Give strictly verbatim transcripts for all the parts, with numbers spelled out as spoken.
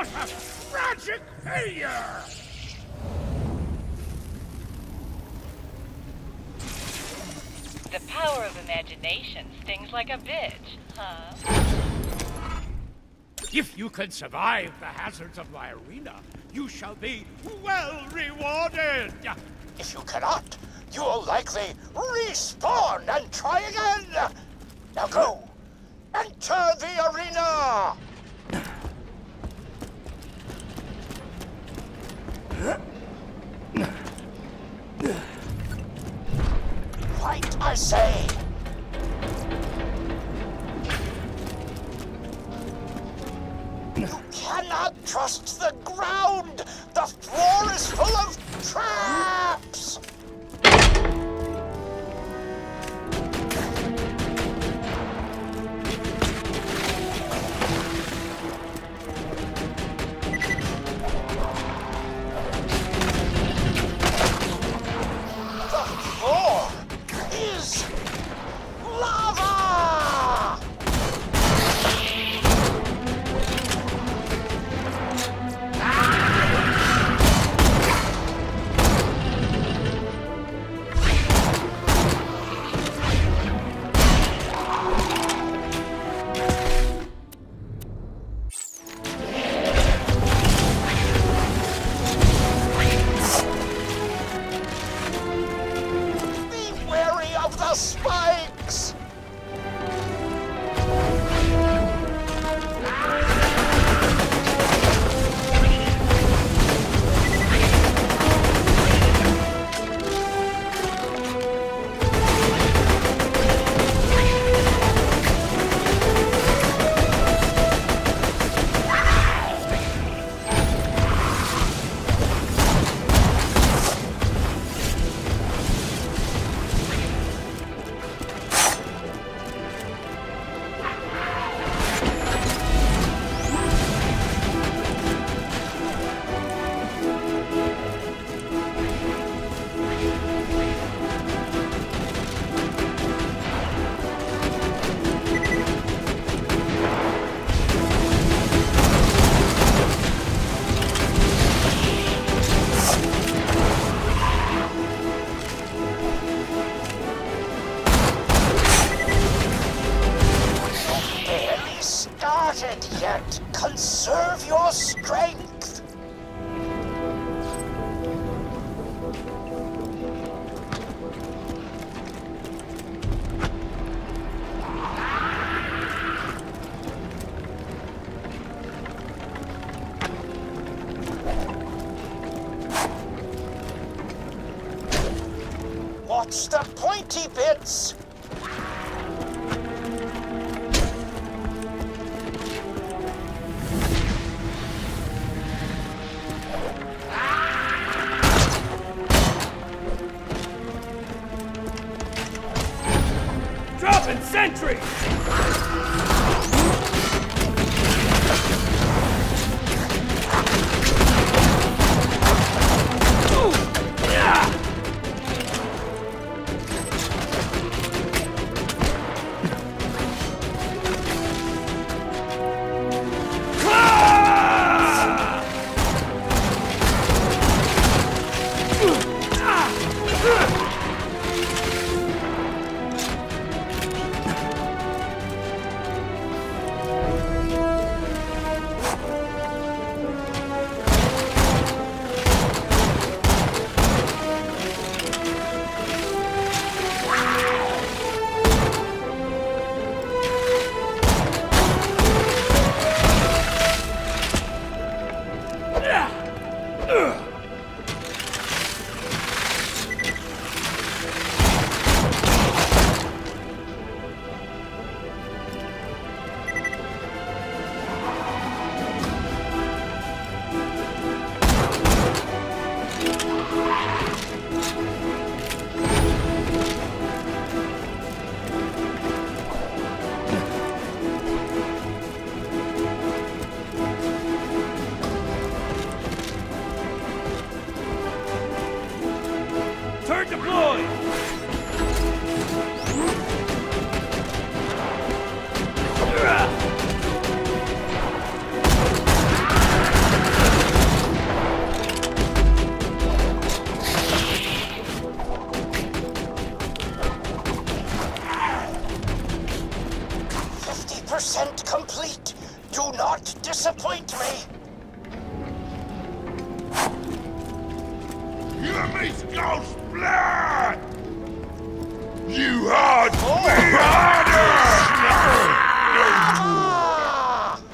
What a tragic failure! The power of imagination stings like a bitch, huh? If you can survive the hazards of my arena, you shall be well rewarded! If you cannot, you will likely respawn and try again! Now go! Enter the arena! Right, I say! You cannot trust the ground! The floor is full of traps! Yet conserve your strength. Watch the pointy bits. Sentry! Ooh. Yeah. Point me! You me scouse blood! You hard oh. me harder!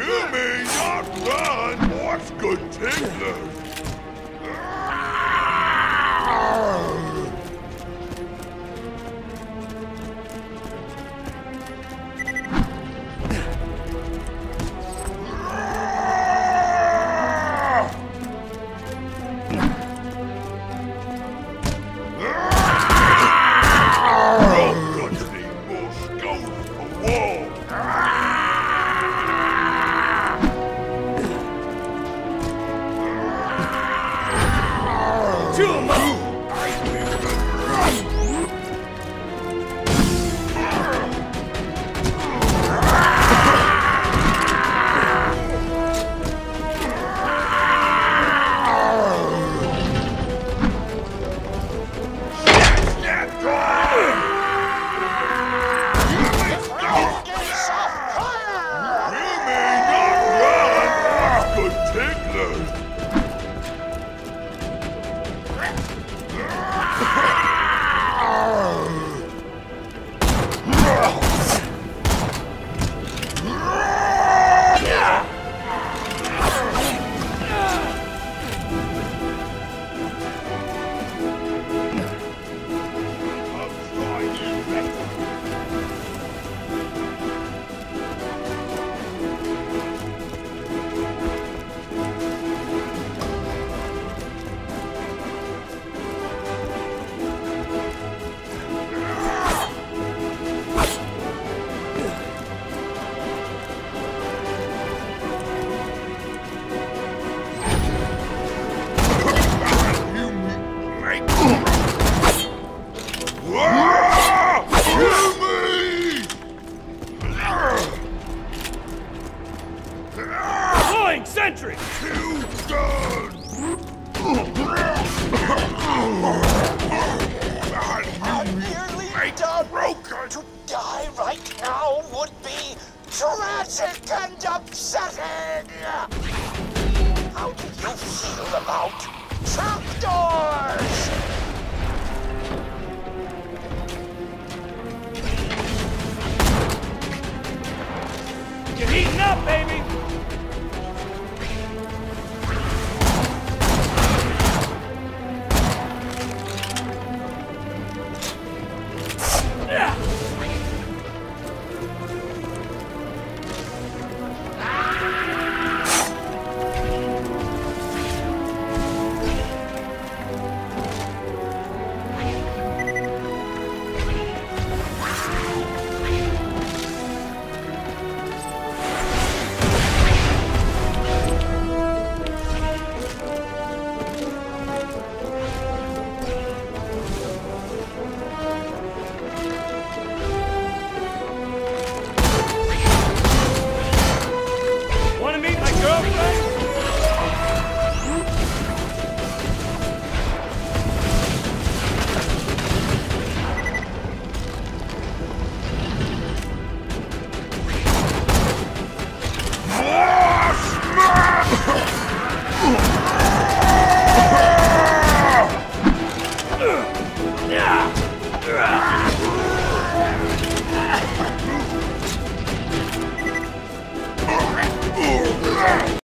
No. You may not run, what's good tingler? Up, baby!